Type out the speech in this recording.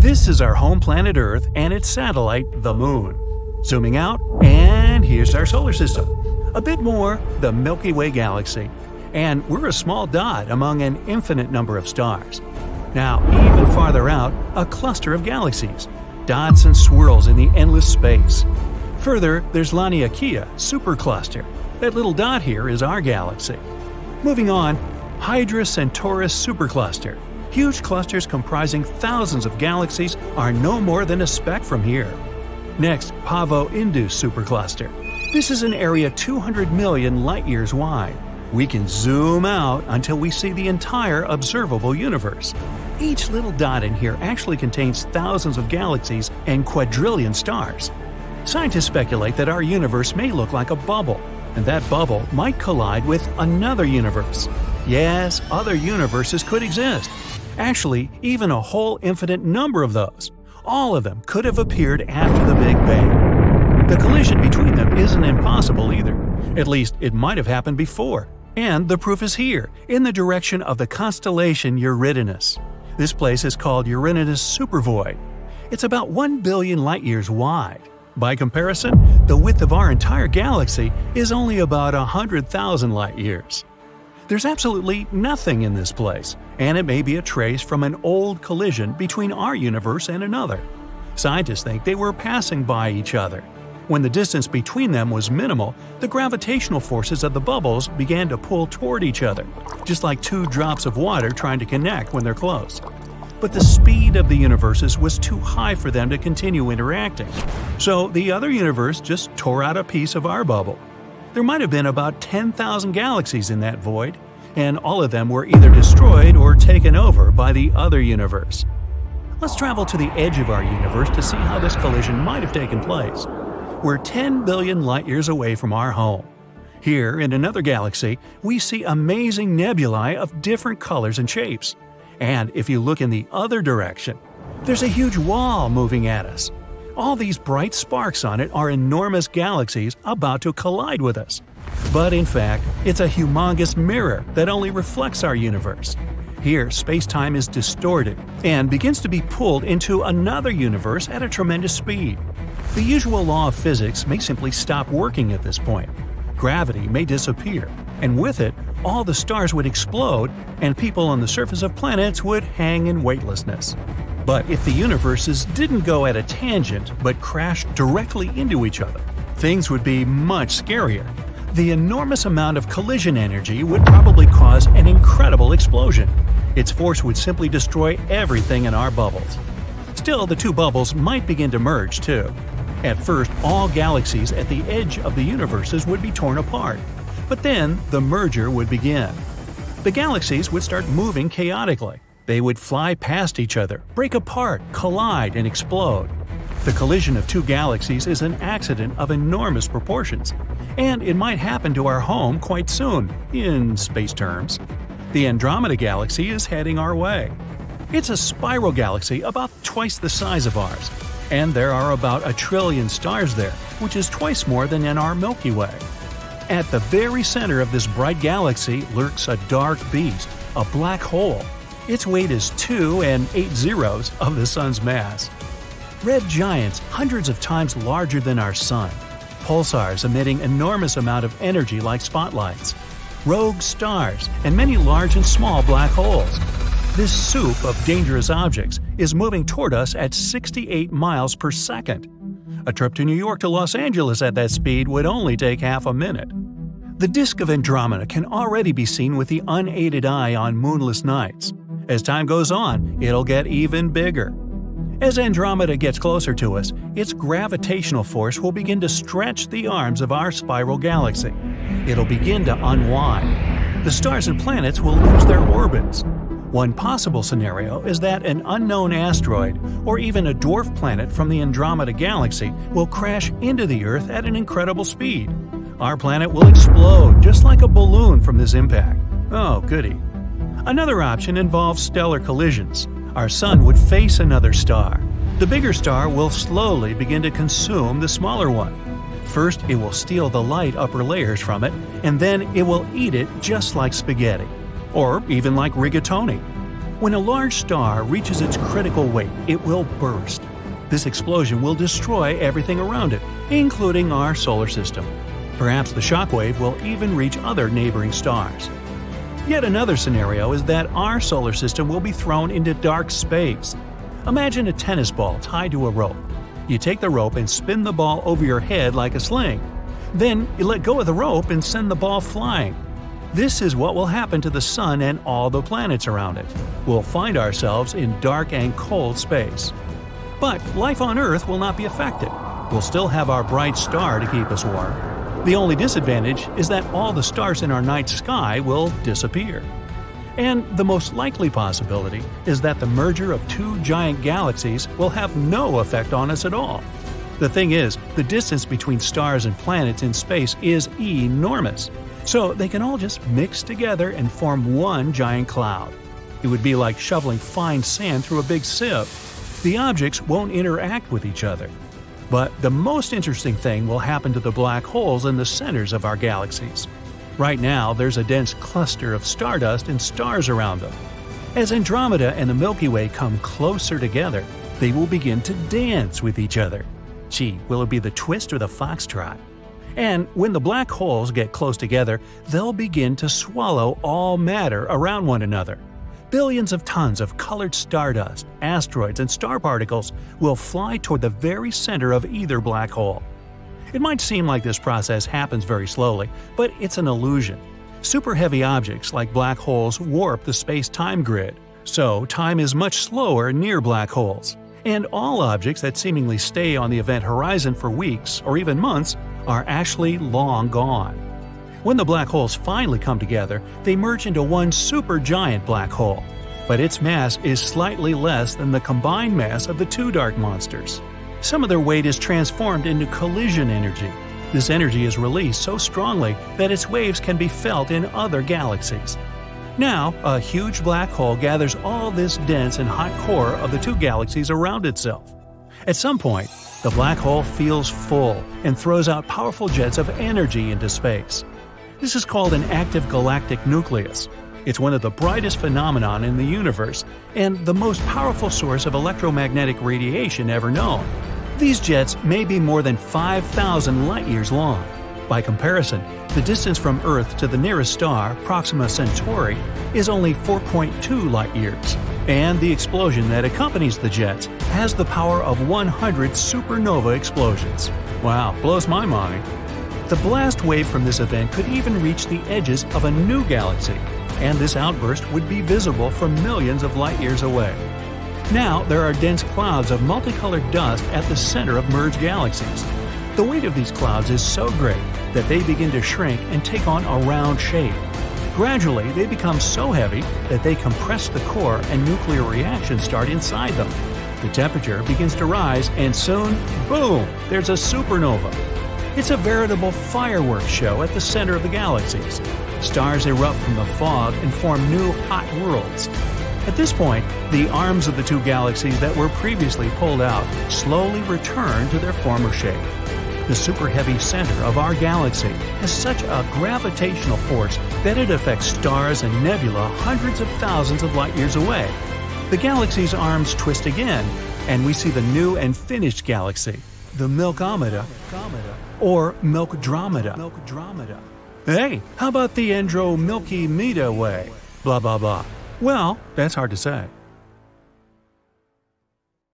This is our home planet Earth and its satellite, the Moon. Zooming out, and here's our solar system. A bit more, the Milky Way galaxy. And we're a small dot among an infinite number of stars. Now, even farther out, a cluster of galaxies, dots and swirls in the endless space. Further, there's Laniakea, supercluster. That little dot here is our galaxy. Moving on, Hydra Centaurus supercluster. Huge clusters comprising thousands of galaxies are no more than a speck from here. Next, Pavo Indus supercluster. This is an area 200 million light-years wide. We can zoom out until we see the entire observable universe. Each little dot in here actually contains thousands of galaxies and quadrillion stars. Scientists speculate that our universe may look like a bubble, and that bubble might collide with another universe. Yes, other universes could exist. Actually, even a whole infinite number of those. All of them could have appeared after the Big Bang. The collision between them isn't impossible either. At least, it might have happened before. And the proof is here, in the direction of the constellation Eridanus. This place is called Eridanus Supervoid. It's about 1 billion light-years wide. By comparison, the width of our entire galaxy is only about 100,000 light-years. There's absolutely nothing in this place, and it may be a trace from an old collision between our universe and another. Scientists think they were passing by each other. When the distance between them was minimal, the gravitational forces of the bubbles began to pull toward each other, just like two drops of water trying to connect when they're close. But the speed of the universes was too high for them to continue interacting, so the other universe just tore out a piece of our bubble. There might have been about 10,000 galaxies in that void, and all of them were either destroyed or taken over by the other universe. Let's travel to the edge of our universe to see how this collision might have taken place. We're 10 billion light-years away from our home. Here, in another galaxy, we see amazing nebulae of different colors and shapes. And if you look in the other direction, there's a huge wall moving at us. All these bright sparks on it are enormous galaxies about to collide with us. But in fact, it's a humongous mirror that only reflects our universe. Here, space-time is distorted and begins to be pulled into another universe at a tremendous speed. The usual law of physics may simply stop working at this point. Gravity may disappear, and with it, all the stars would explode and people on the surface of planets would hang in weightlessness. But if the universes didn't go at a tangent but crashed directly into each other, things would be much scarier. The enormous amount of collision energy would probably cause an incredible explosion. Its force would simply destroy everything in our bubbles. Still, the two bubbles might begin to merge, too. At first, all galaxies at the edge of the universes would be torn apart. But then, the merger would begin. The galaxies would start moving chaotically. They would fly past each other, break apart, collide, and explode. The collision of two galaxies is an accident of enormous proportions, and it might happen to our home quite soon, in space terms. The Andromeda galaxy is heading our way. It's a spiral galaxy about twice the size of ours, and there are about 1 trillion stars there, which is twice more than in our Milky Way. At the very center of this bright galaxy lurks a dark beast, a black hole. Its weight is 2 8/0 of the Sun's mass. Red giants hundreds of times larger than our Sun, pulsars emitting enormous amount of energy like spotlights, rogue stars, and many large and small black holes. This soup of dangerous objects is moving toward us at 68 miles per second. A trip to New York to Los Angeles at that speed would only take half a minute. The disk of Andromeda can already be seen with the unaided eye on moonless nights. As time goes on, it'll get even bigger. As Andromeda gets closer to us, its gravitational force will begin to stretch the arms of our spiral galaxy. It'll begin to unwind. The stars and planets will lose their orbits. One possible scenario is that an unknown asteroid, or even a dwarf planet from the Andromeda galaxy, will crash into the Earth at an incredible speed. Our planet will explode just like a balloon from this impact. Oh, goody. Another option involves stellar collisions. Our Sun would face another star. The bigger star will slowly begin to consume the smaller one. First, it will steal the light upper layers from it, and then it will eat it just like spaghetti, or even like rigatoni. When a large star reaches its critical weight, it will burst. This explosion will destroy everything around it, including our solar system. Perhaps the shockwave will even reach other neighboring stars. Yet another scenario is that our solar system will be thrown into dark space. Imagine a tennis ball tied to a rope. You take the rope and spin the ball over your head like a sling. Then you let go of the rope and send the ball flying. This is what will happen to the Sun and all the planets around it. We'll find ourselves in dark and cold space. But life on Earth will not be affected. We'll still have our bright star to keep us warm. The only disadvantage is that all the stars in our night sky will disappear. And the most likely possibility is that the merger of two giant galaxies will have no effect on us at all. The thing is, the distance between stars and planets in space is enormous. So they can all just mix together and form one giant cloud. It would be like shoveling fine sand through a big sieve. The objects won't interact with each other. But the most interesting thing will happen to the black holes in the centers of our galaxies. Right now, there's a dense cluster of stardust and stars around them. As Andromeda and the Milky Way come closer together, they will begin to dance with each other. Gee, will it be the twist or the foxtrot? And when the black holes get close together, they'll begin to swallow all matter around one another. Billions of tons of colored stardust, asteroids, and star particles will fly toward the very center of either black hole. It might seem like this process happens very slowly, but it's an illusion. Super-heavy objects like black holes warp the space-time grid, so time is much slower near black holes. And all objects that seemingly stay on the event horizon for weeks or even months are actually long gone. When the black holes finally come together, they merge into one supergiant black hole, but its mass is slightly less than the combined mass of the two dark monsters. Some of their weight is transformed into collision energy. This energy is released so strongly that its waves can be felt in other galaxies. Now, a huge black hole gathers all this dense and hot core of the two galaxies around itself. At some point, the black hole feels full and throws out powerful jets of energy into space. This is called an active galactic nucleus. It's one of the brightest phenomena in the universe and the most powerful source of electromagnetic radiation ever known. These jets may be more than 5,000 light-years long. By comparison, the distance from Earth to the nearest star, Proxima Centauri, is only 4.2 light-years, and the explosion that accompanies the jets has the power of 100 supernova explosions. Wow, blows my mind. The blast wave from this event could even reach the edges of a new galaxy, and this outburst would be visible from millions of light-years away. Now, there are dense clouds of multicolored dust at the center of merged galaxies. The weight of these clouds is so great that they begin to shrink and take on a round shape. Gradually, they become so heavy that they compress the core and nuclear reactions start inside them. The temperature begins to rise and soon, boom, there's a supernova. It's a veritable fireworks show at the center of the galaxies. Stars erupt from the fog and form new hot worlds. At this point, the arms of the two galaxies that were previously pulled out slowly return to their former shape. The super-heavy center of our galaxy has such a gravitational force that it affects stars and nebula hundreds of thousands of light-years away. The galaxy's arms twist again, and we see the new and finished galaxy, the Milkomeda, or Milkdromeda. Hey, how about the Andromeda Milky Meda way? Blah, blah, blah. Well, that's hard to say.